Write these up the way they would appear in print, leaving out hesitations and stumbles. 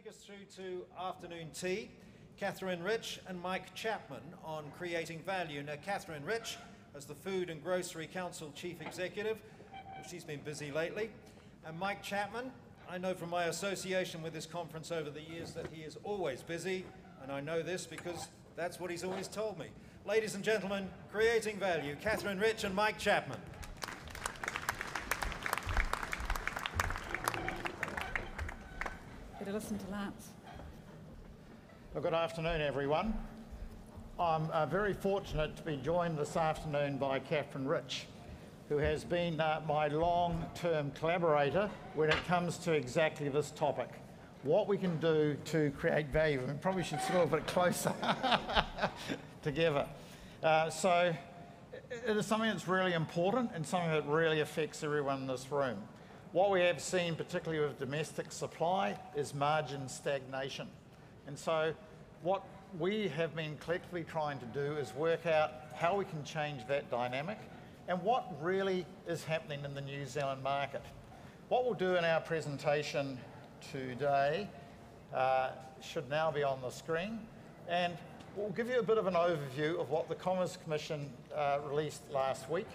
take us through to afternoon tea, Katherine Rich and Mike Chapman on creating value. Now, Katherine Rich, as the Food and Grocery Council Chief Executive, well, she's been busy lately, and Mike Chapman, I know from my association with this conference over the years that he is always busy, and I know this because that's what he's always told me. Ladies and gentlemen, creating value, Katherine Rich and Mike Chapman. Better listen to Lance. Well, good afternoon, everyone. I'm very fortunate to be joined this afternoon by Katherine Rich, who has been my long-term collaborator when it comes to exactly this topic, what we can do to create value. We probably should sit a little bit closer together. So it is something that's really important and something that really affects everyone in this room. What we have seen, particularly with domestic supply, is margin stagnation. And so what we have been collectively trying to do is work out how we can change that dynamic and what really is happening in the New Zealand market. What we'll do in our presentation today should now be on the screen, and we'll give you a bit of an overview of what the Commerce Commission released last week.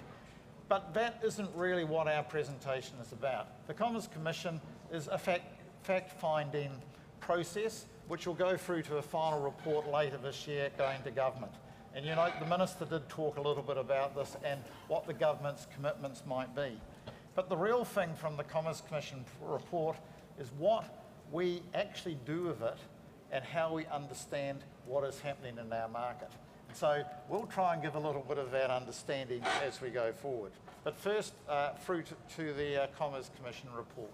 But that isn't really what our presentation is about. The Commerce Commission is a fact-finding process which will go through to a final report later this year going to government. And you know, the Minister did talk a little bit about this and what the government's commitments might be. But the real thing from the Commerce Commission report is what we actually do with it and how we understand what is happening in our market. So we'll try and give a little bit of that understanding as we go forward. But first, through to the Commerce Commission report.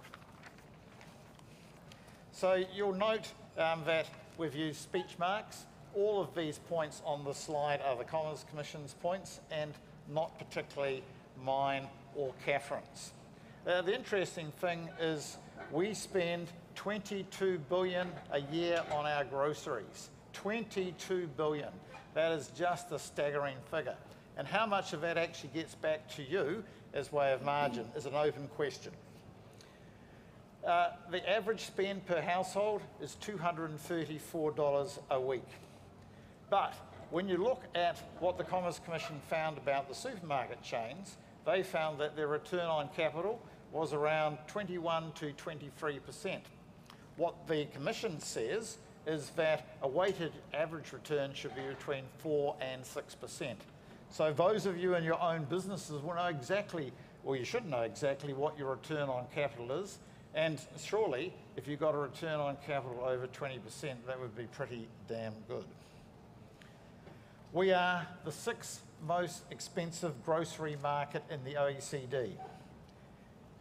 So you'll note that we've used speech marks. All of these points on the slide are the Commerce Commission's points and not particularly mine or Katherine's. The interesting thing is we spend $22 billion a year on our groceries. $22 billion. That is just a staggering figure. And how much of that actually gets back to you as way of margin is an open question. The average spend per household is $234 a week. But when you look at what the Commerce Commission found about the supermarket chains, they found that their return on capital was around 21 to 23%. What the Commission says is that a weighted average return should be between 4 and 6%. So those of you in your own businesses will know exactly, or you should know exactly, what your return on capital is. And surely, if you got a return on capital over 20%, that would be pretty damn good. We are the 6th most expensive grocery market in the OECD.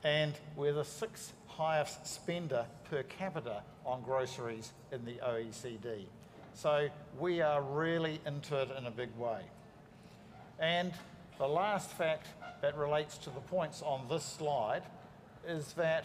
And we're the 6th highest spender per capita on groceries in the OECD. So we are really into it in a big way. And the last fact that relates to the points on this slide is that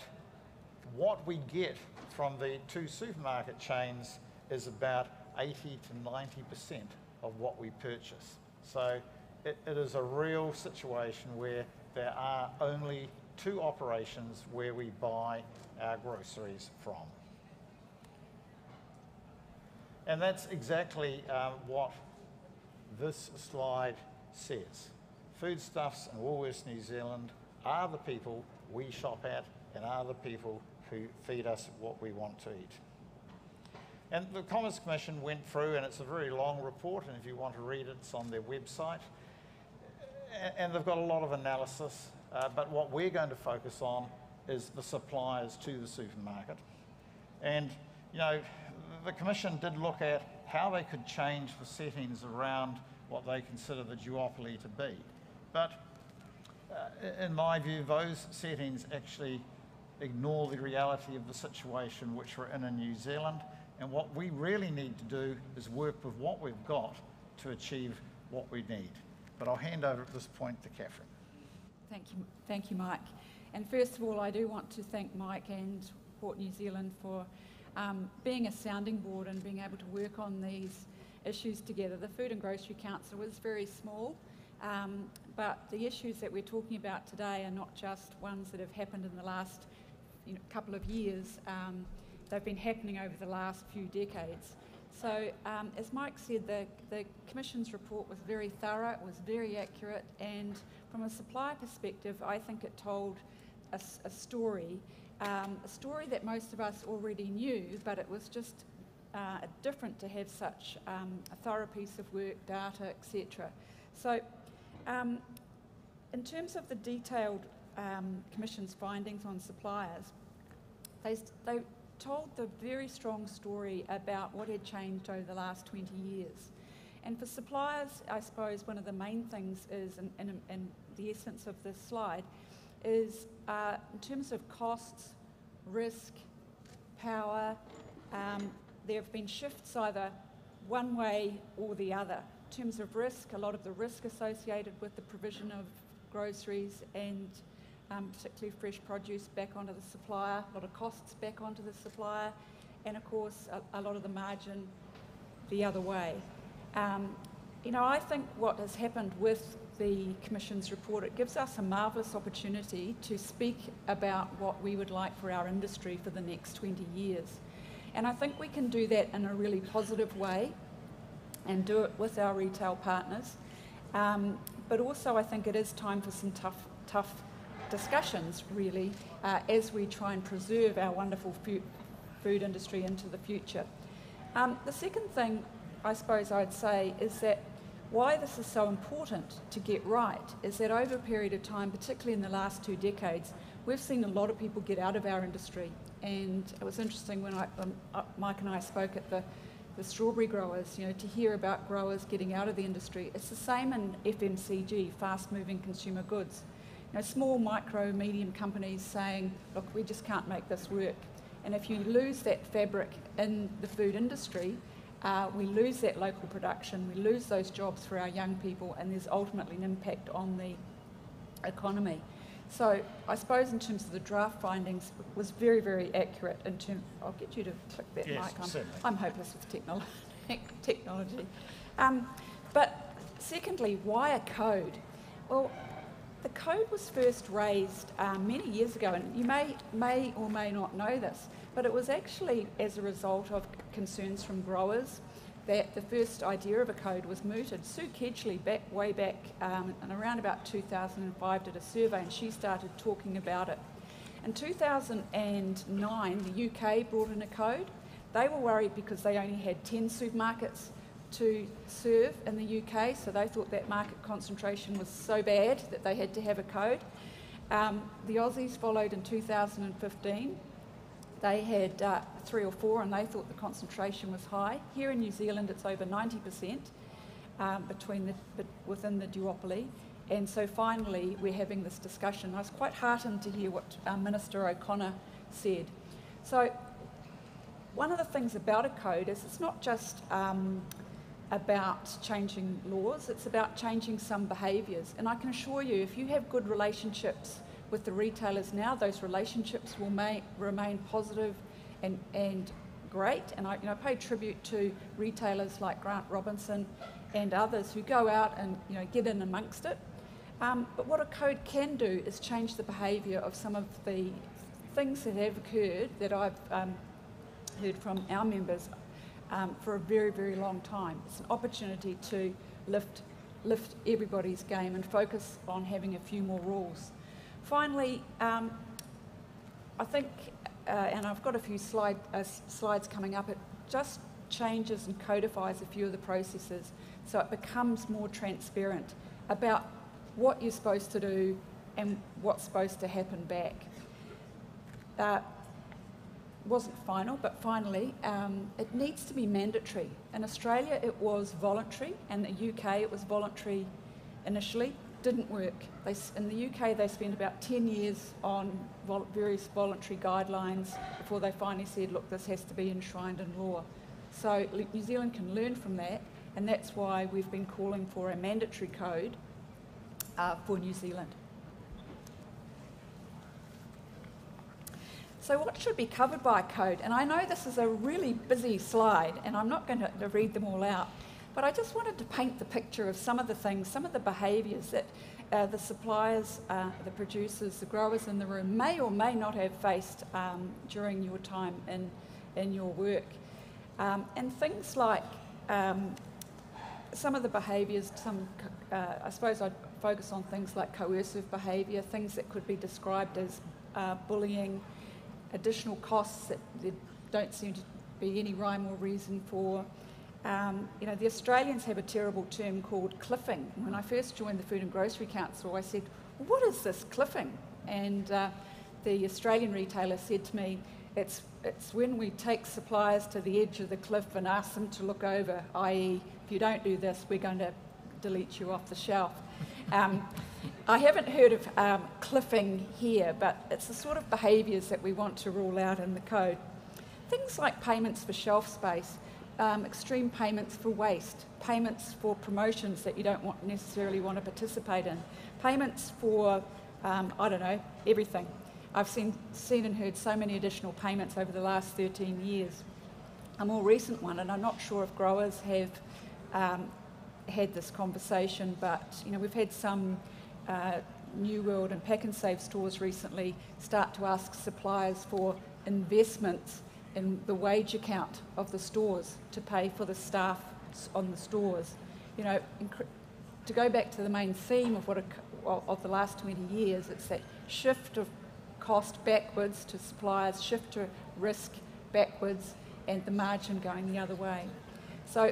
what we get from the two supermarket chains is about 80 to 90% of what we purchase. So it is a real situation where there are only two operations where we buy our groceries from. And that's exactly what this slide says. Foodstuffs and Woolworths New Zealand are the people we shop at and are the people who feed us what we want to eat. And the Commerce Commission went through, and it's a very long report, and if you want to read it, it's on their website. And they've got a lot of analysis. But what we're going to focus on is the suppliers to the supermarket. And, you know, the Commission did look at how they could change the settings around what they consider the duopoly to be. But in my view, those settings actually ignore the reality of the situation which we're in New Zealand. And what we really need to do is work with what we've got to achieve what we need. But I'll hand over at this point to Katherine. Thank you, Mike. And first of all, I do want to thank Mike and Hort New Zealand for being a sounding board and being able to work on these issues together. The Food and Grocery Council is very small, but the issues that we're talking about today are not just ones that have happened in the last couple of years. They've been happening over the last few decades. So as Mike said, the Commission's report was very thorough, it was very accurate, and from a supplier perspective, I think it told a story that most of us already knew, but it was just different to have such a thorough piece of work, data, etc. So in terms of the detailed Commission's findings on suppliers, they told the very strong story about what had changed over the last 20 years. And for suppliers, I suppose one of the main things is, and the essence of this slide, is in terms of costs, risk, power, there have been shifts either one way or the other. In terms of risk, a lot of the risk associated with the provision of groceries and particularly fresh produce back onto the supplier, a lot of costs back onto the supplier, and of course a lot of the margin the other way. You know, I think what has happened with the Commission's report, it gives us a marvellous opportunity to speak about what we would like for our industry for the next 20 years. And I think we can do that in a really positive way and do it with our retail partners. But also I think it is time for some tough discussions, really, as we try and preserve our wonderful food industry into the future. The second thing I suppose I'd say is that why this is so important to get right is that over a period of time, particularly in the last 2 decades, we've seen a lot of people get out of our industry. And it was interesting when Mike and I spoke at the strawberry growers, you know, to hear about growers getting out of the industry. It's the same in FMCG, fast-moving consumer goods. You know, small, micro, medium companies saying, look, we just can't make this work. And if you lose that fabric in the food industry, we lose that local production, we lose those jobs for our young people, and there's ultimately an impact on the economy. So I suppose in terms of the draft findings, it was very, very accurate in terms... I'll get you to click that, yes, Mike. I'm hopeless with technology. But secondly, why a code? Well, the code was first raised many years ago, and you may or may not know this, but it was actually as a result of concerns from growers that the first idea of a code was mooted. Sue Kedgley, way back and around about 2005, did a survey, and she started talking about it. In 2009, the UK brought in a code. They were worried because they only had 10 supermarkets to serve in the UK, so they thought that market concentration was so bad that they had to have a code. The Aussies followed in 2015. They had 3 or 4 and they thought the concentration was high. Here in New Zealand it's over 90% within the duopoly, and so finally we're having this discussion. I was quite heartened to hear what Minister O'Connor said. So one of the things about a code is it's not just about changing laws, it's about changing some behaviours. And I can assure you, if you have good relationships with the retailers now, those relationships will remain positive and great. And I, you know, pay tribute to retailers like Grant Robinson and others who go out and, you know, get in amongst it. But what a code can do is change the behaviour of some of the things that have occurred that I've heard from our members for a very, very long time. It's an opportunity to lift everybody's game and focus on having a few more rules. Finally, I think, and I've got a few slides coming up, it just changes and codifies a few of the processes so it becomes more transparent about what you're supposed to do and what's supposed to happen back. Wasn't final, but finally, it needs to be mandatory. In Australia it was voluntary, and the UK it was voluntary initially. Didn't work. In the UK they spent about 10 years on various voluntary guidelines before they finally said, look, this has to be enshrined in law. So New Zealand can learn from that, and that's why we've been calling for a mandatory code for New Zealand. So what should be covered by a code? And I know this is a really busy slide and I'm not going to read them all out, but I just wanted to paint the picture of some of the things, some of the behaviours that the suppliers, the producers, the growers in the room may or may not have faced during your time in in your work. And things like some of the behaviours, I suppose I'd focus on things like coercive behaviour, things that could be described as bullying, additional costs that there don't seem to be any rhyme or reason for. You know, the Australians have a terrible term called cliffing. When I first joined the Food and Grocery Council, I said, what is this cliffing? And the Australian retailer said to me, it's when we take suppliers to the edge of the cliff and ask them to look over, i.e., if you don't do this, we're going to delete you off the shelf. I haven't heard of cliffing here, but it's the sort of behaviours that we want to rule out in the code. Things like payments for shelf space, extreme payments for waste, payments for promotions that you don't necessarily want to participate in, payments for, I don't know, everything. I've seen and heard so many additional payments over the last 13 years. A more recent one, and I'm not sure if growers have had this conversation, but you know, we've had some New World and Pack and Save stores recently start to ask suppliers for investments in the wage account of the stores to pay for the staff on the stores. You know, to go back to the main theme of the last 20 years, it's that shift of cost backwards to suppliers, shift to risk backwards, and the margin going the other way. So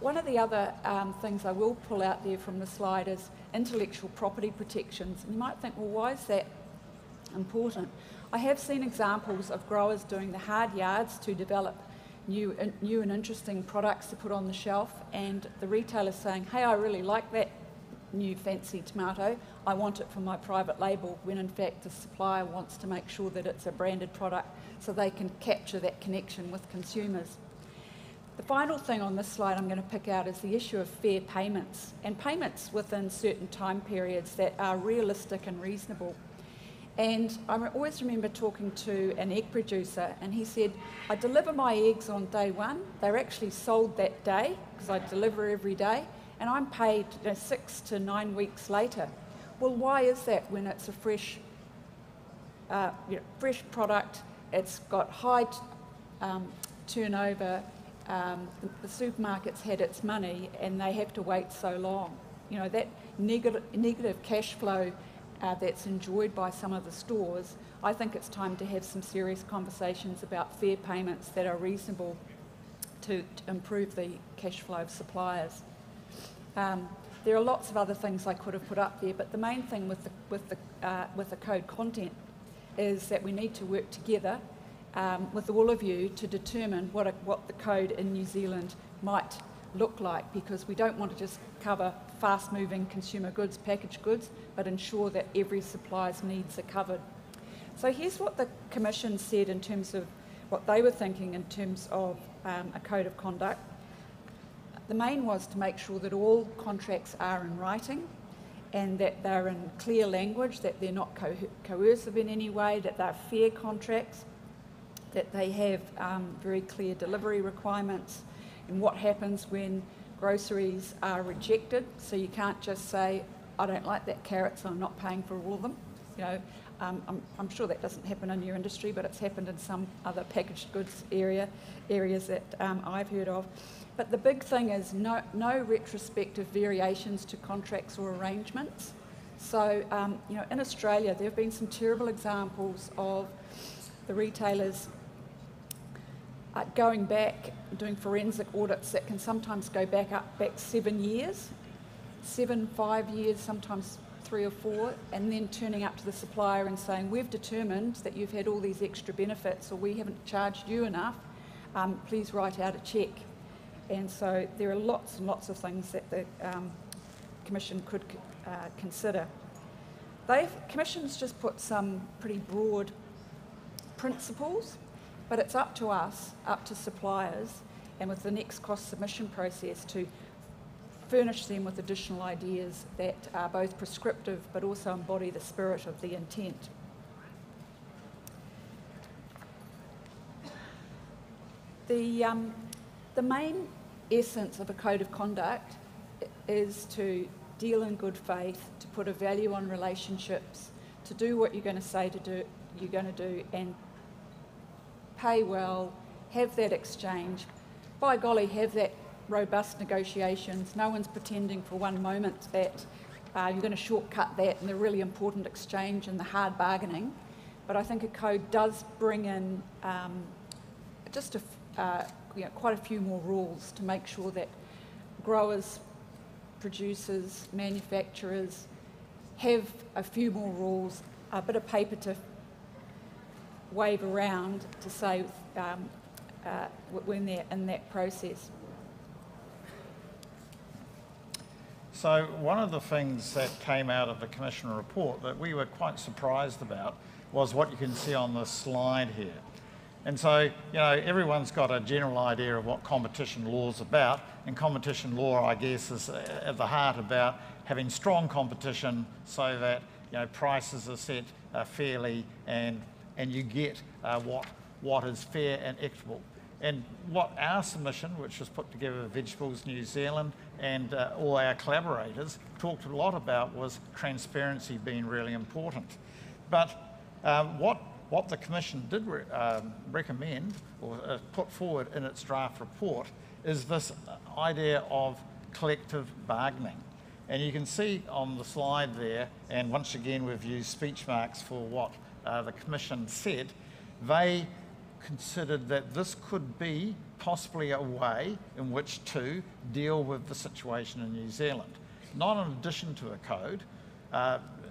one of the other things I will pull out there from the slide is intellectual property protections. And you might think, well, why is that important? I have seen examples of growers doing the hard yards to develop new and interesting products to put on the shelf, and the retailer saying, hey, I really like that new fancy tomato, I want it for my private label, when in fact the supplier wants to make sure that it's a branded product so they can capture that connection with consumers. The final thing on this slide I'm going to pick out is the issue of fair payments, and payments within certain time periods that are realistic and reasonable. And I always remember talking to an egg producer, and he said, I deliver my eggs on day one, they're actually sold that day because I deliver every day, and I'm paid 6 to 9 weeks later. Well, why is that when it's a fresh, fresh product, it's got high turnover, the supermarket's had its money and they have to wait so long? You know, that negative cash flow that's enjoyed by some of the stores, I think it's time to have some serious conversations about fair payments that are reasonable to improve the cash flow of suppliers. There are lots of other things I could have put up there, but the main thing with the code content is that we need to work together with all of you to determine what the code in New Zealand might look like, because we don't want to just cover fast-moving consumer goods, packaged goods, but ensure that every supplier's needs are covered. So here's what the Commission said in terms of what they were thinking in terms of a code of conduct. The main was to make sure that all contracts are in writing and that they're in clear language, that they're not coercive in any way, that they're fair contracts, that they have very clear delivery requirements and what happens when groceries are rejected. So you can't just say, I don't like that carrot, so I'm not paying for all of them. You know, I'm sure that doesn't happen in your industry, but it's happened in some other packaged goods areas that I've heard of. But the big thing is no retrospective variations to contracts or arrangements. So, you know, in Australia, there have been some terrible examples of the retailers going back, doing forensic audits that can sometimes go back 7 years, 5 years, sometimes 3 or 4, and then turning up to the supplier and saying, we've determined that you've had all these extra benefits, or we haven't charged you enough, please write out a cheque. And so there are lots and lots of things that the Commission could consider. The Commission's just put some pretty broad principles, but it's up to us, up to suppliers, and with the next cost submission process to furnish them with additional ideas that are both prescriptive but also embody the spirit of the intent. The main essence of a code of conduct is to deal in good faith, to put a value on relationships, to do what you're going to say you're going to do, and pay well, have that exchange, by golly, have that robust negotiations. No one's pretending for one moment that you're going to shortcut that and the really important exchange and the hard bargaining. But I think a code does bring in just quite a few more rules to make sure that growers, producers, manufacturers have a few more rules, a bit of paper to wave around to say when they're in that process. So one of the things that came out of the Commission report that we were quite surprised about was what you can see on the slide here. And so, you know, everyone's got a general idea of what competition law is about, and competition law, I guess, is at the heart about having strong competition so that, you know, prices are set fairly and you get what is fair and equitable. And what our submission, which was put together with Vegetables New Zealand and all our collaborators, talked a lot about was transparency being really important. But what the Commission did recommend or put forward in its draft report is this idea of collective bargaining. And you can see on the slide there, and once again we've used speech marks for what the Commission said, they considered that this could be possibly a way in which to deal with the situation in New Zealand. Not in addition to a code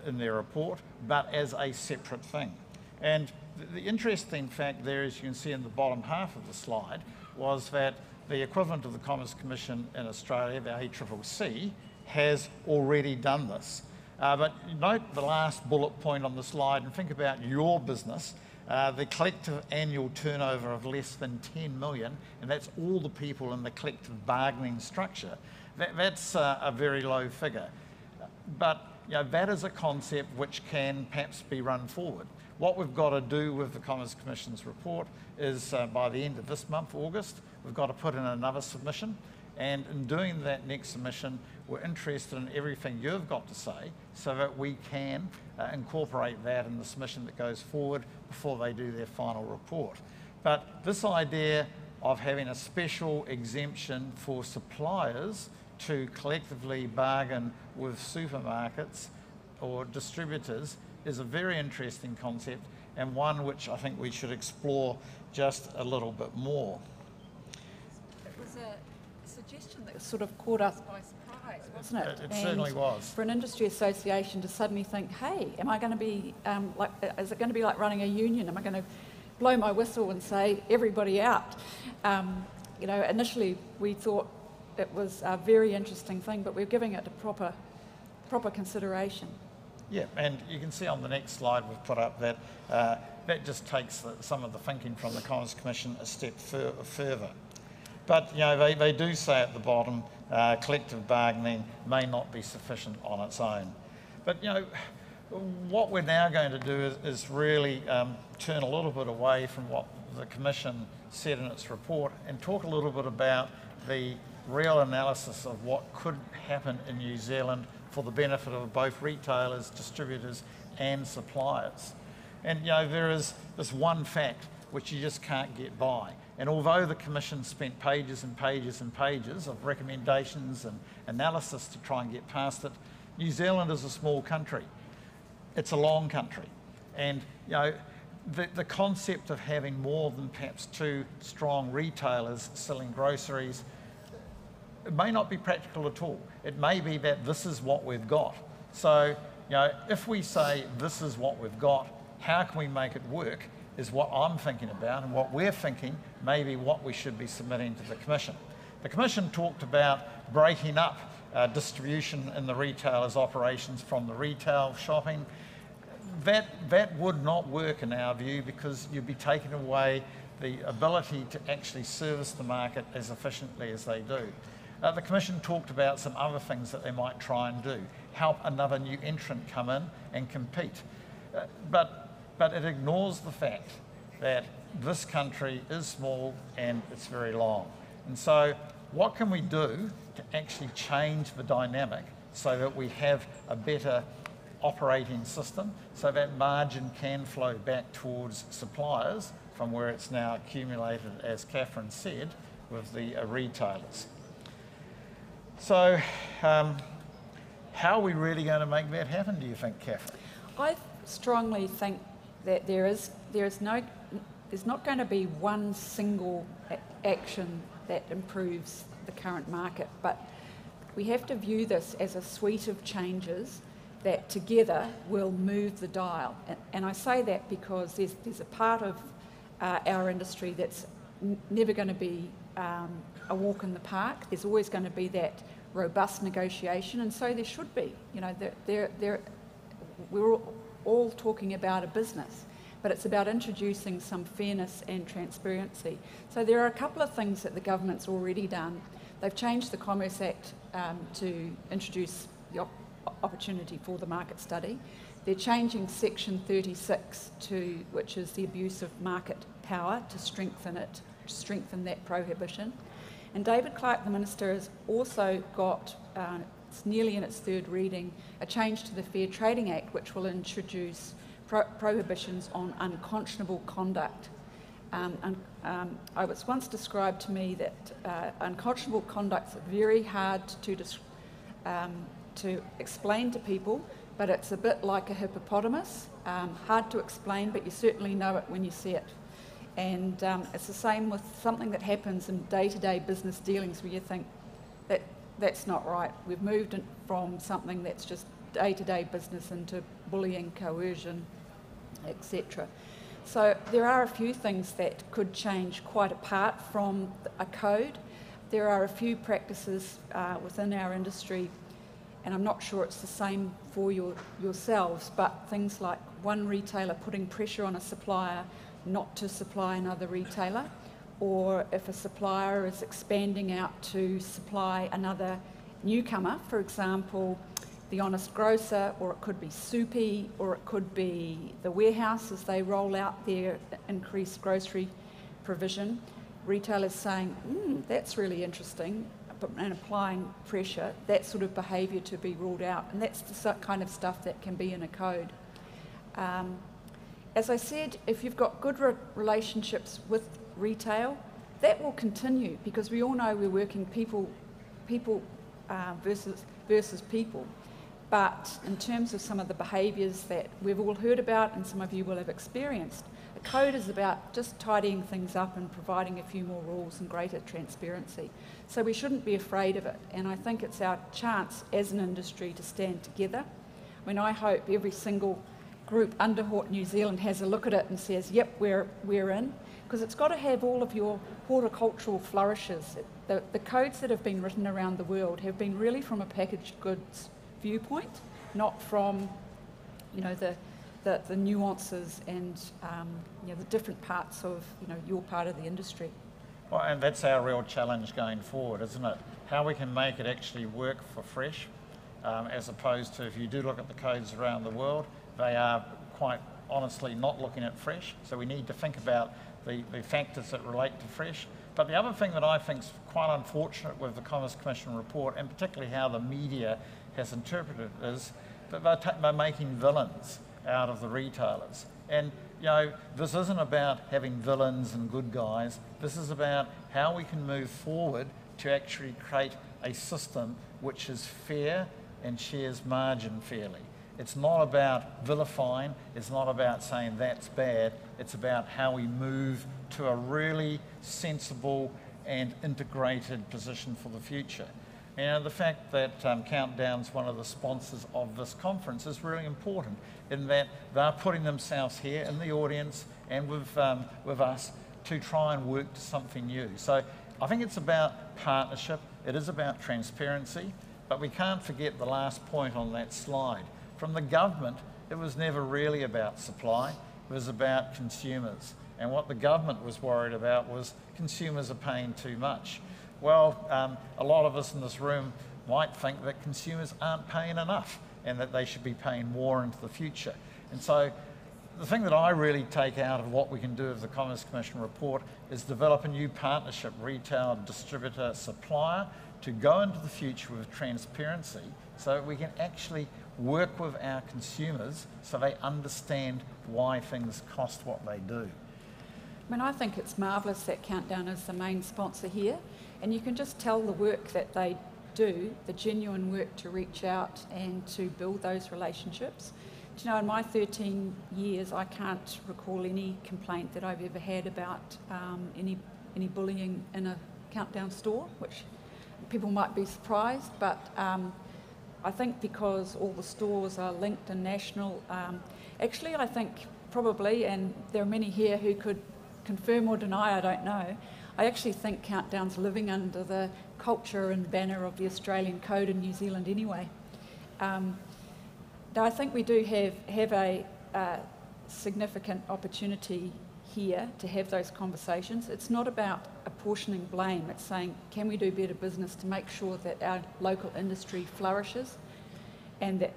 in their report, but as a separate thing. And the interesting fact there, as you can see in the bottom half of the slide, was that the equivalent of the Commerce Commission in Australia, the ACCC, has already done this. But note the last bullet point on the slide and think about your business. The collective annual turnover of less than 10 million, and that's all the people in the collective bargaining structure. That's a very low figure. But you know, that is a concept which can perhaps be run forward. What we've got to do with the Commerce Commission's report is by the end of this month, August, we've got to put in another submission. And in doing that next submission, we're interested in everything you've got to say so that we can incorporate that in the submission that goes forward before they do their final report. But this idea of having a special exemption for suppliers to collectively bargain with supermarkets or distributors is a very interesting concept and one which I think we should explore just a little bit more. It was a suggestion that sort of caught us by surprise, wasn't it? It certainly was. For an industry association to suddenly think, hey, am I going to be is it going to be like running a union? Am I going to blow my whistle and say everybody out? You know, initially we thought it was a very interesting thing, but we're giving it a proper consideration. Yeah, and you can see on the next slide we've put up that that just takes some of the thinking from the Commerce Commission a step further. But you know, they do say at the bottom, collective bargaining may not be sufficient on its own. But you know, what we're now going to do is really turn a little bit away from what the Commission said in its report and talk a little bit about the real analysis of what could happen in New Zealand for the benefit of both retailers, distributors and suppliers. And you know, there is this one fact which you just can't get by. And although the Commission spent pages and pages and pages of recommendations and analysis to try and get past it, New Zealand is a small country. It's a long country. And you know, the concept of having more than perhaps two strong retailers selling groceries, it may not be practical at all. It may be that this is what we've got. So, you know, if we say this is what we've got, how can we make it work is what I'm thinking about, and what we're thinking may be what we should be submitting to the Commission. The Commission talked about breaking up distribution in the retailer's operations from the retail shopping. That would not work in our view because you'd be taking away the ability to actually service the market as efficiently as they do. The Commission talked about some other things that they might try and do, help another new entrant come in and compete. But it ignores the fact that this country is small and it's very long. And so what can we do to actually change the dynamic so that we have a better operating system, so that margin can flow back towards suppliers from where it's now accumulated, as Katherine said, with the retailers. So how are we really going to make that happen, do you think, Katherine? I strongly think that there's not going to be one single action that improves the current market, but we have to view this as a suite of changes that together will move the dial. And I say that because there's a part of our industry that's never going to be a walk in the park. There's always going to be that robust negotiation, and so there should be. You know, we're all talking about a business, but it's about introducing some fairness and transparency. So there are a couple of things that the government's already done. They've changed the Commerce Act to introduce the opportunity for the market study. They're changing section 36 to, which is the abuse of market power, to strengthen that prohibition. And David Clark, the Minister, has also got, it's nearly in its third reading, a change to the Fair Trading Act, which will introduce prohibitions on unconscionable conduct. I was once described to me that unconscionable conduct's very hard to explain to people, but it's a bit like a hippopotamus, hard to explain, but you certainly know it when you see it. And it's the same with something that happens in day-to-day business dealings where you think, that's not right. We've moved from something that's just day-to-day business into bullying, coercion, etc. So there are a few things that could change quite apart from a code. There are a few practices within our industry, and I'm not sure it's the same for yourselves, but things like one retailer putting pressure on a supplier not to supply another retailer, or if a supplier is expanding out to supply another newcomer, for example, the Honest Grocer, or it could be Soupy, or it could be the warehouse as they roll out their increased grocery provision. Retailers saying, that's really interesting, and applying pressure, that sort of behaviour to be ruled out. And that's the kind of stuff that can be in a code. As I said, if you've got good relationships with retail, that will continue, because we all know we're working people versus people. But in terms of some of the behaviours that we've all heard about and some of you will have experienced, a code is about just tidying things up and providing a few more rules and greater transparency. So we shouldn't be afraid of it. And I think it's our chance as an industry to stand together. I mean, I hope every single group under Hort New Zealand has a look at it and says, yep, we're in. Because it's got to have all of your horticultural flourishes. The codes that have been written around the world have been really from a packaged goods viewpoint, not from, you know, the nuances and you know, the different parts of, you know, your part of the industry. Well, and that's our real challenge going forward, isn't it? How we can make it actually work for fresh, as opposed to, if you do look at the codes around the world, they are quite honestly not looking at fresh. So we need to think about the factors that relate to fresh. But the other thing that I think is quite unfortunate with the Commerce Commission report, and particularly how the media has interpreted it, is that they're making villains out of the retailers. And, you know, this isn't about having villains and good guys. This is about how we can move forward to actually create a system which is fair and shares margin fairly. It's not about vilifying. It's not about saying that's bad. It's about how we move to a really sensible and integrated position for the future. And the fact that Countdown's one of the sponsors of this conference is really important, in that they're putting themselves here in the audience and with us to try and work to something new. So I think it's about partnership. It is about transparency. But we can't forget the last point on that slide. From the government, it was never really about supply. It was about consumers. And what the government was worried about was consumers are paying too much. Well, a lot of us in this room might think that consumers aren't paying enough and that they should be paying more into the future. And so the thing that I really take out of what we can do with the Commerce Commission report is develop a new partnership, retail, distributor, supplier, to go into the future with transparency so that we can actually work with our consumers so they understand why things cost what they do. I mean, I think it's marvellous that Countdown is the main sponsor here, and you can just tell the work that they do, the genuine work to reach out and to build those relationships. Do you know, in my 13 years, I can't recall any complaint that I've ever had about any bullying in a Countdown store, which people might be surprised, but I think because all the stores are linked and national, actually I think probably, and there are many here who could confirm or deny, I don't know, I actually think Countdown's living under the culture and banner of the Australian Code in New Zealand anyway. I think we do have a significant opportunity here to have those conversations. It's not about apportioning blame, it's saying, can we do better business to make sure that our local industry flourishes and that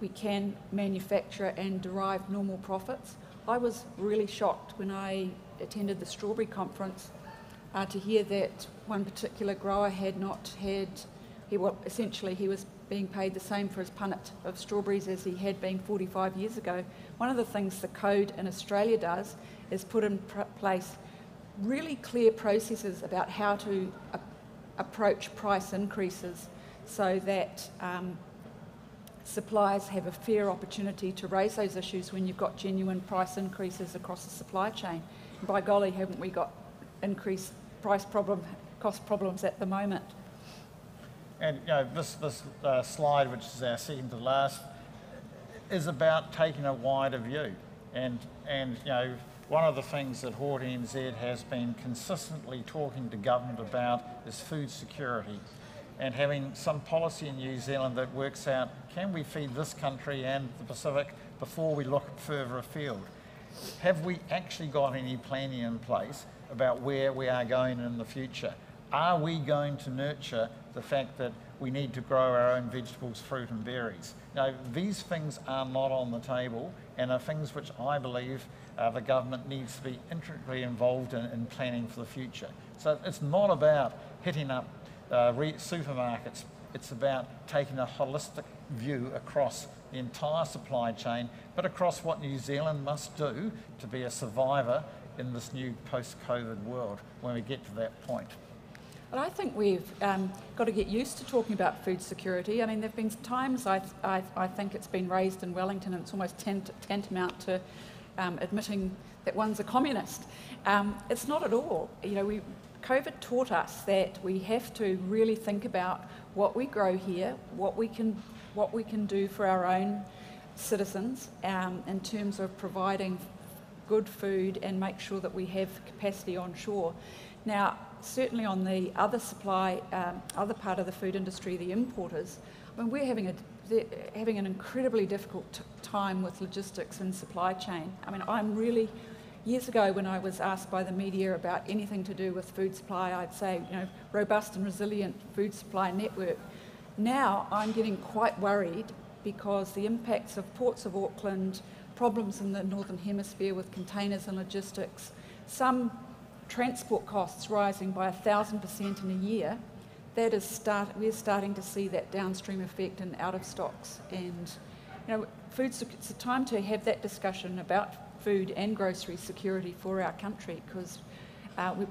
we can manufacture and derive normal profits. I was really shocked when I attended the strawberry conference to hear that one particular grower had not had, essentially he was being paid the same for his punnet of strawberries as he had been 45 years ago. One of the things the code in Australia does is put in place really clear processes about how to approach price increases so that suppliers have a fair opportunity to raise those issues when you've got genuine price increases across the supply chain. And by golly, haven't we got increased cost problems at the moment. And you know, this slide, which is our second to last, is about taking a wider view. And you know, one of the things that HortNZ has been consistently talking to government about is food security, and having some policy in New Zealand that works out, can we feed this country and the Pacific before we look further afield? Have we actually got any planning in place about where we are going in the future? Are we going to nurture the fact that we need to grow our own vegetables, fruit and berries? Now, these things are not on the table and are things which I believe the government needs to be intricately involved in planning for the future. So it's not about hitting up supermarkets, it's about taking a holistic view across the entire supply chain, but across what New Zealand must do to be a survivor in this new post-COVID world when we get to that point. Well, I think we've got to get used to talking about food security. I mean, there have been times I think it's been raised in Wellington, and it's almost tantamount to admitting that one's a communist. It's not at all. You know, COVID taught us that we have to really think about what we grow here, what we can do for our own citizens in terms of providing good food and make sure that we have capacity on shore. Now, certainly on the other supply, other part of the food industry, the importers, I mean, we're having an incredibly difficult time with logistics and supply chain. I mean, years ago when I was asked by the media about anything to do with food supply, I'd say, you know, robust and resilient food supply network. Now I'm getting quite worried because the impacts of ports of Auckland, problems in the Northern Hemisphere with containers and logistics, some transport costs rising by 1,000% in a year, that is we're starting to see that downstream effect in out of stocks. And you know, it's a time to have that discussion about food and grocery security for our country, because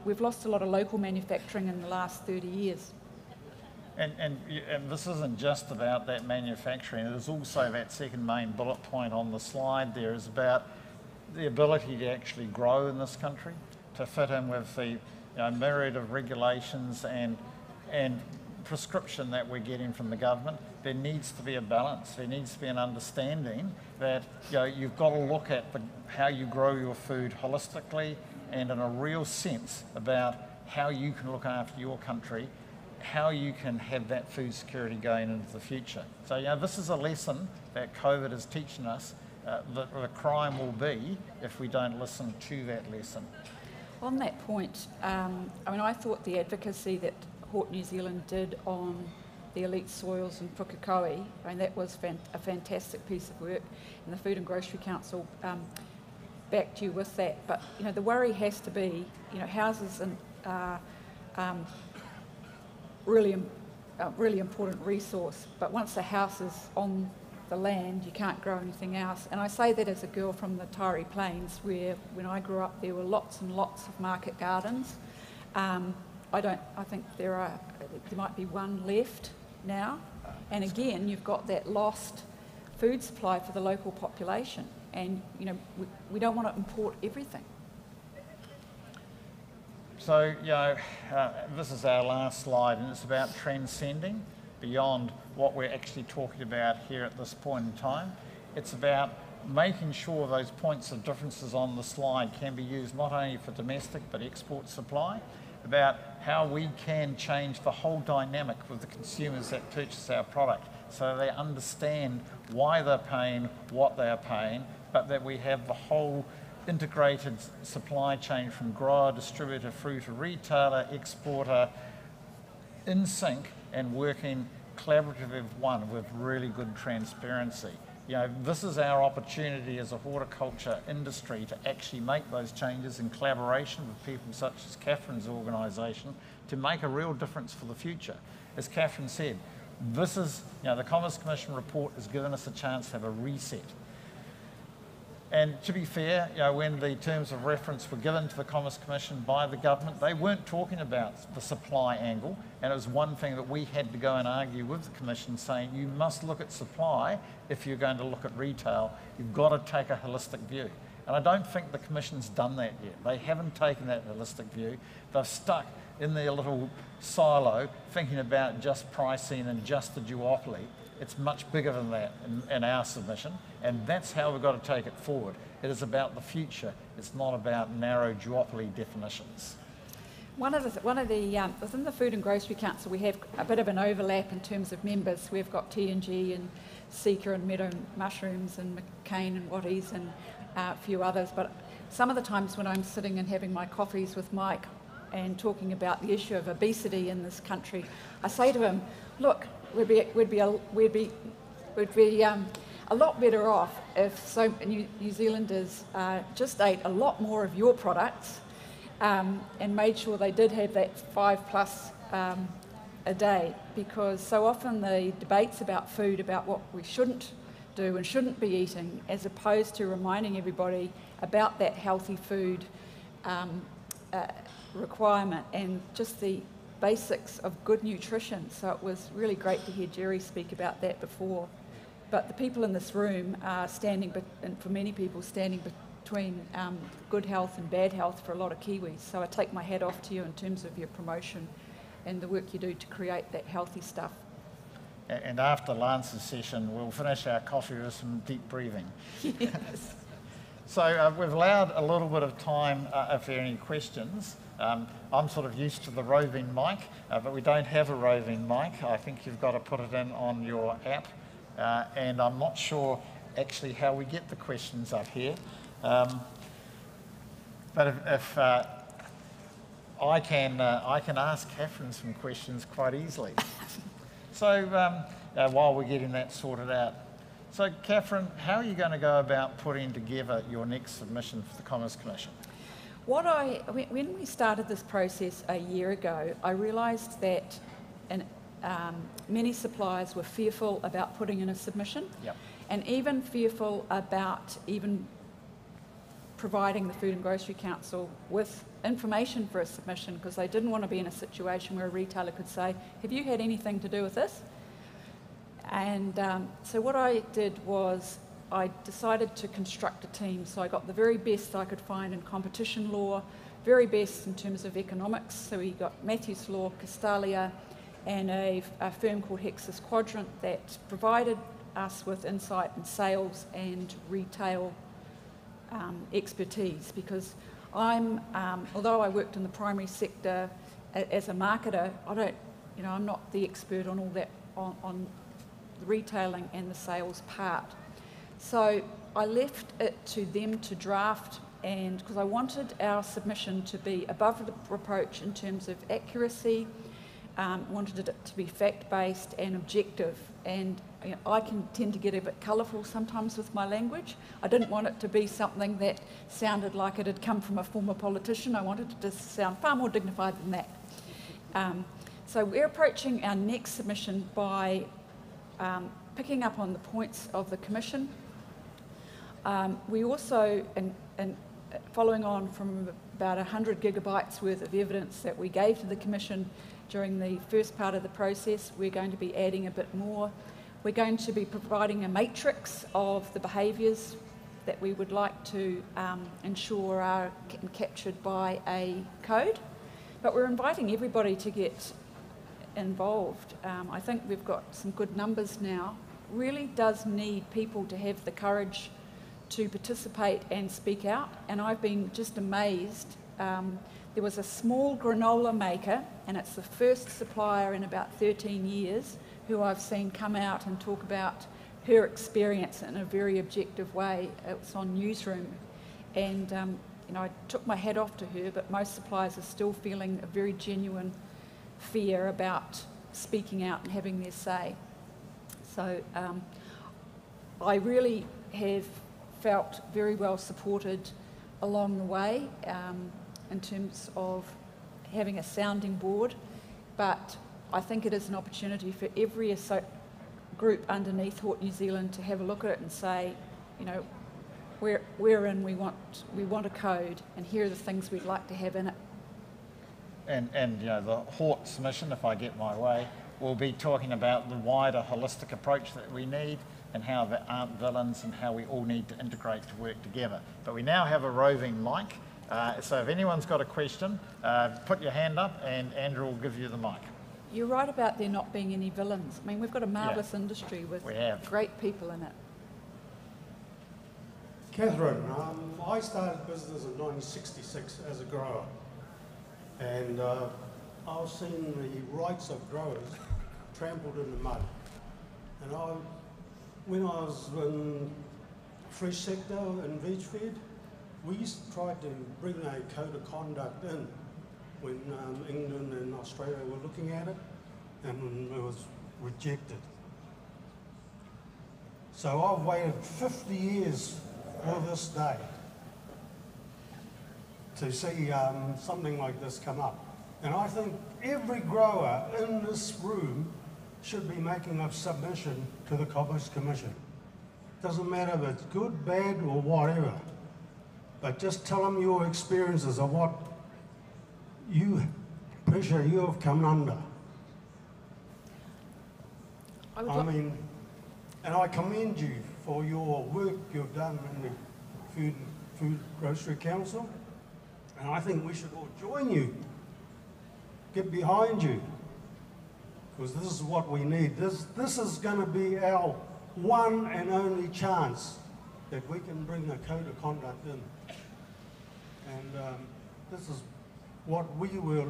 we've lost a lot of local manufacturing in the last 30 years. And this isn't just about that manufacturing, it is also that second main bullet point on the slide there is about the ability to actually grow in this country, to fit in with the myriad of regulations and prescription that we're getting from the government. There needs to be a balance. There needs to be an understanding that you've got to look at how you grow your food holistically and in a real sense about how you can look after your country, how you can have that food security going into the future. So this is a lesson that COVID is teaching us, that the crime will be if we don't listen to that lesson. On that point, I mean, I thought the advocacy that Hort New Zealand did on the elite soils in Pukekohe, I mean, that was a fantastic piece of work, and the Food and Grocery Council backed you with that. But you know, the worry has to be, you know, houses are really important resource. But once a house is on the land, you can't grow anything else. And I say that as a girl from the Tauri Plains, where when I grew up there were lots and lots of market gardens. I think there might be one left now. And again, you've got that lost food supply for the local population. And you know, we don't want to import everything. So, you know, this is our last slide, and it's about transcending beyond what we're actually talking about here at this point in time. It's about making sure those points of differences on the slide can be used not only for domestic but export supply, about how we can change the whole dynamic with the consumers that purchase our product so they understand why they're paying, what they're paying, but that we have the whole integrated supply chain from grower, distributor, through to retailer, exporter, in sync and working collaboratively with really good transparency. You know, this is our opportunity as a horticulture industry to actually make those changes in collaboration with people such as Katherine's organisation to make a real difference for the future. As Katherine said, this is, you know, the Commerce Commission report has given us a chance to have a reset. And to be fair, you know, when the terms of reference were given to the Commerce Commission by the government, they weren't talking about the supply angle, and it was one thing that we had to go and argue with the Commission, saying you must look at supply if you're going to look at retail. You've got to take a holistic view. And I don't think the Commission's done that yet. They haven't taken that holistic view. They're stuck in their little silo thinking about just pricing and just the duopoly. It's much bigger than that in our submission, and that's how we've got to take it forward. It is about the future. It's not about narrow duopoly definitions. Within the Food and Grocery Council, we have a bit of an overlap in terms of members. We've got T&G and Seeker and Meadow Mushrooms and McCain and Watties and a few others. But some of the times when I'm sitting and having my coffees with Mike and talking about the issue of obesity in this country, I say to him, look, we'd be a lot better off if New Zealanders just ate a lot more of your products and made sure they did have that 5+ a day, because so often the debates about food, about what we shouldn't do and shouldn't be eating, as opposed to reminding everybody about that healthy food requirement and just the basics of good nutrition. So it was really great to hear Jerry speak about that before. But the people in this room are standing, and for many people, standing between good health and bad health for a lot of Kiwis. So I take my hat off to you in terms of your promotion and the work you do to create that healthy stuff. And after Lance's session, we'll finish our coffee with some deep breathing. Yes. So we've allowed a little bit of time if there are any questions. I'm sort of used to the roving mic, but we don't have a roving mic. I think you've got to put it in on your app, and I'm not sure actually how we get the questions up here. But if I can ask Katherine some questions quite easily. So while we're getting that sorted out. So Katherine, how are you going to go about putting together your next submission for the Commerce Commission? When we started this process a year ago, I realised that many suppliers were fearful about putting in a submission, yep, and even fearful about even providing the Food and Grocery Council with information for a submission, because they didn't want to be in a situation where a retailer could say, have you had anything to do with this? And so what I did was I decided to construct a team, so I got the very best I could find in competition law, very best in terms of economics, so we got Matthews Law, Castalia, and a firm called Hexis Quadrant that provided us with insight in sales and retail expertise, because I'm, although I worked in the primary sector as a marketer, I'm not the expert on all that, on the retailing and the sales part. So I left it to them to draft, and because I wanted our submission to be above the reproach in terms of accuracy, wanted it to be fact-based and objective. And you know, I can tend to get a bit colourful sometimes with my language. I didn't want it to be something that sounded like it had come from a former politician. I wanted it to sound far more dignified than that. So we're approaching our next submission by picking up on the points of the Commission, we also, and following on from about 100 gigabytes worth of evidence that we gave to the Commission during the first part of the process, we're going to be adding a bit more. We're going to be providing a matrix of the behaviours that we would like to ensure are captured by a code. But we're inviting everybody to get involved. I think we've got some good numbers now. Really does need people to have the courage to participate and speak out. And I've been just amazed. There was a small granola maker, and it's the first supplier in about 13 years who I've seen come out and talk about her experience in a very objective way. It was on Newsroom, and you know, I took my hat off to her, but most suppliers are still feeling a very genuine fear about speaking out and having their say. So I really have felt very well supported along the way in terms of having a sounding board, but I think it is an opportunity for every group underneath Hort New Zealand to have a look at it and say, you know, we want a code, and here are the things we'd like to have in it. And you know, the Hort's mission, if I get my way, will be talking about the wider holistic approach that we need, and how there aren't villains, and how we all need to integrate to work together. But we now have a roving mic, so if anyone's got a question, put your hand up and Andrew will give you the mic. You're right about there not being any villains. I mean, we've got a marvellous industry with great people in it. Katherine, I started business in 1966 as a grower, and I've seen the rights of growers trampled in the mud. And when I was in fresh sector in VegFed, we used to try to bring a code of conduct in when England and Australia were looking at it, and it was rejected. So I've waited 50 years for this day to see something like this come up. And I think every grower in this room should be making a submission to the Commerce Commission. Doesn't matter if it's good, bad, or whatever, but just tell them your experiences of what pressure you have come under. I mean, and I commend you for your work you've done in the Food Grocery Council, and I think we should all join you, get behind you, because this is what we need. This is going to be our one and only chance that we can bring a code of conduct in, and this is what we were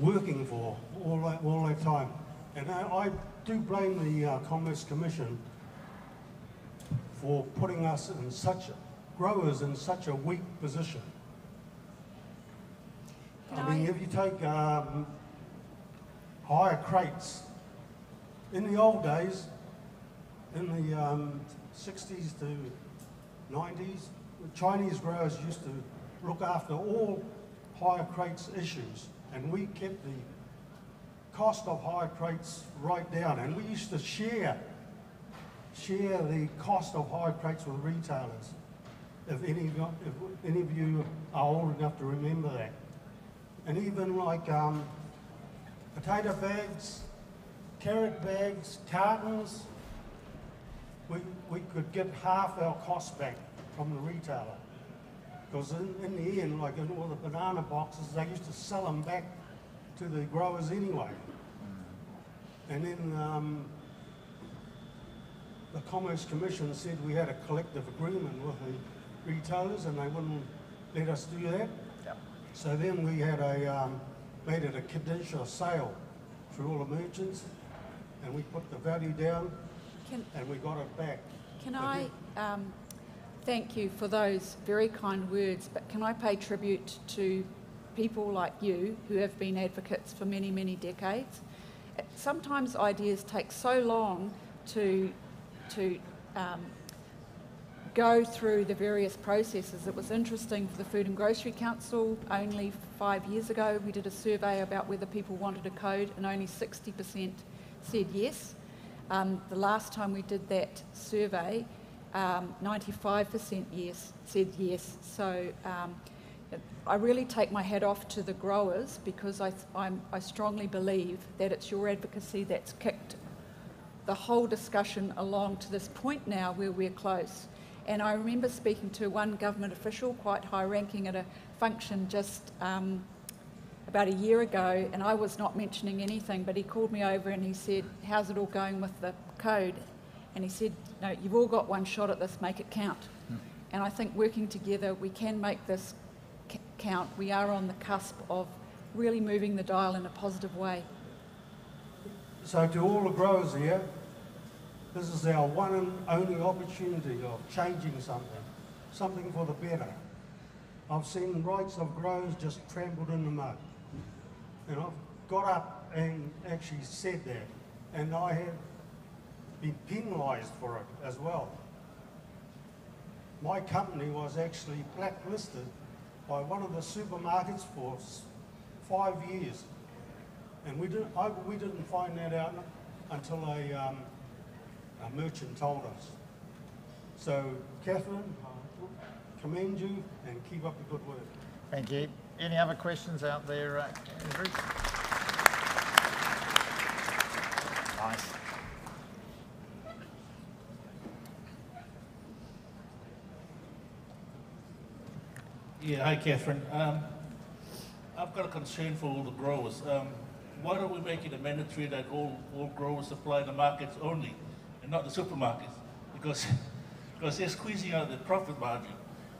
working for all that time. And I do blame the Commerce Commission for putting us in growers in such a weak position. I mean, if you take higher crates, in the old days, in the 60s to 90s, the Chinese growers used to look after all higher crates issues, and we kept the cost of higher crates right down, and we used to share the cost of higher crates with retailers. If any of you are old enough to remember that, and even like potato bags, carrot bags, cartons, we could get half our cost back from the retailer. Because in the end, like in all the banana boxes, they used to sell them back to the growers anyway. And then the Commerce Commission said we had a collective agreement with the retailers, and they wouldn't let us do that. Yep. So then we had made it a conditional sale through all the merchants, and we put the value down, and we got it back. Thank you for those very kind words, but can I pay tribute to people like you who have been advocates for many, many decades? Sometimes ideas take so long to go through the various processes. It was interesting for the Food and Grocery Council, only 5 years ago, we did a survey about whether people wanted a code, and only 60% said yes. The last time we did that survey, 95% said yes. So I really take my hat off to the growers, because I strongly believe that it's your advocacy that's kicked the whole discussion along to this point now where we're close. And I remember speaking to one government official, quite high ranking, at a function just about a year ago, and I was not mentioning anything, but he called me over and he said, how's it all going with the code? And he said, no, you've all got one shot at this, make it count. Mm. And I think working together, we can make this count. We are on the cusp of really moving the dial in a positive way. So to all the growers here, this is our one and only opportunity of changing something, something for the better. I've seen rights of growers just trampled in the mud. And I've got up and actually said that. And I have been penalised for it as well. My company was actually blacklisted by one of the supermarkets for 5 years. And we didn't find that out until a merchant told us. So, Katherine, I commend you and keep up the good work. Thank you. Any other questions out there, Andrew? Nice. Yeah, hi Katherine. I've got a concern for all the growers. Why don't we make it a mandatory that all growers supply the markets only, and not the supermarkets, because they're squeezing out the profit margin.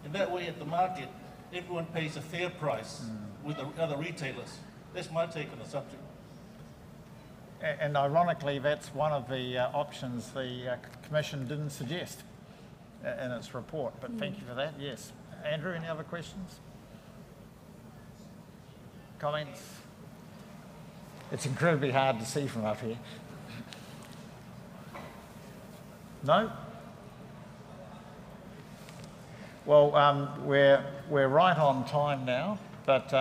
And that way at the market, everyone pays a fair price with the other retailers. That's my take on the subject. And ironically, that's one of the options the Commission didn't suggest in its report, but thank you for that, yes. Andrew, any other questions? Comments? It's incredibly hard to see from up here. No? Well, we're right on time now, but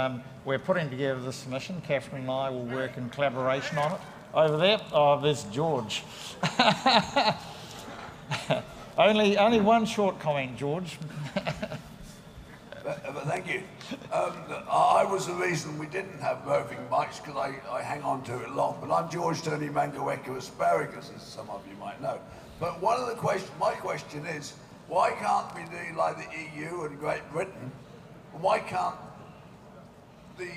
we're putting together the submission. Katherine and I will work in collaboration on it. Over there, oh, there's George. only one short comment, George. But thank you. I was the reason we didn't have roving mics, because I hang on to it long, but I'm George Turangi-Mangaweka, asparagus, as some of you might know. But one of the questions, my question is, why can't we do like the EU and Great Britain? Why can't the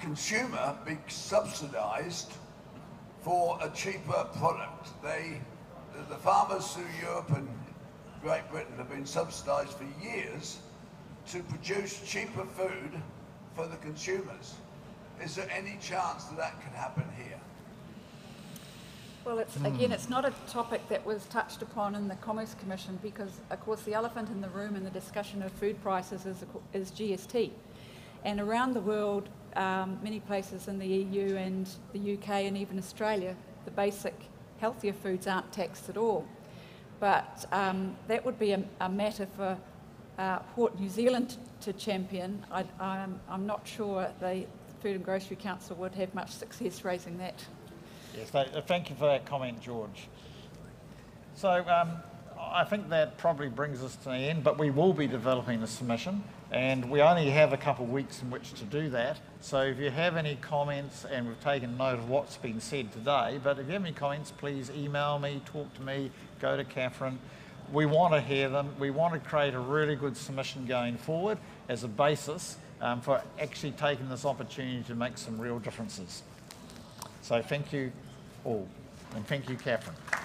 consumer be subsidised for a cheaper product? The farmers through Europe and Great Britain have been subsidised for years to produce cheaper food for the consumers. Is there any chance that that could happen here? Well, it's, again, it's not a topic that was touched upon in the Commerce Commission, because, of course, the elephant in the room in the discussion of food prices is GST. And around the world, many places in the EU and the UK and even Australia, the basic healthier foods aren't taxed at all. But that would be a matter for Hort New Zealand to champion. I'm not sure the Food and Grocery Council would have much success raising that. Yes, thank you for that comment, George. So I think that probably brings us to the end, but we will be developing the submission, and we only have a couple of weeks in which to do that. So if you have any comments, and we've taken note of what's been said today, but if you have any comments, please email me, talk to me, go to Katherine. We want to hear them. We want to create a really good submission going forward as a basis for actually taking this opportunity to make some real differences. So thank you all, and thank you, Katherine.